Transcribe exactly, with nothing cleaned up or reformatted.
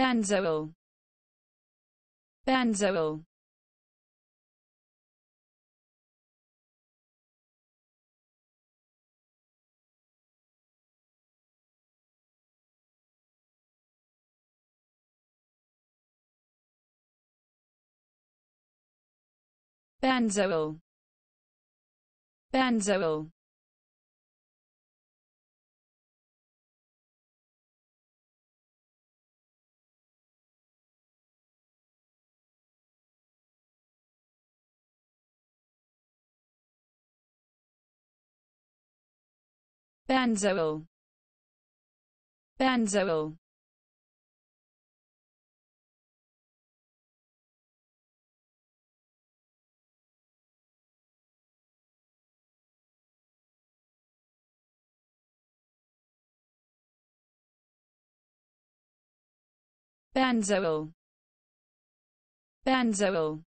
Benzoyl. Benzoyl. Benzoyl. Benzoyl. Benzoyl. Benzoyl. Benzoyl. Benzoyl.